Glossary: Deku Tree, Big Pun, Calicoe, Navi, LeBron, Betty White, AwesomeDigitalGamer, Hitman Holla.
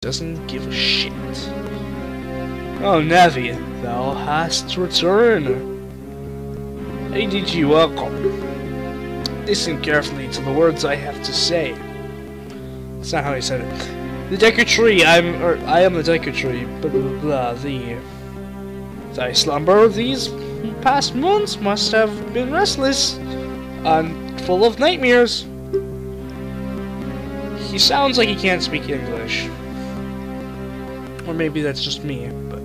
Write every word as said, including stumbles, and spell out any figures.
Doesn't give a shit. Oh, Navi, thou hast returned. A D G, welcome. Listen carefully to the words I have to say. That's not how he said it. The Deku Tree, I'm, or I am the Deku Tree. Blah blah blah. The thy slumber these past months must have been restless and full of nightmares. He sounds like he can't speak English, or maybe that's just me. But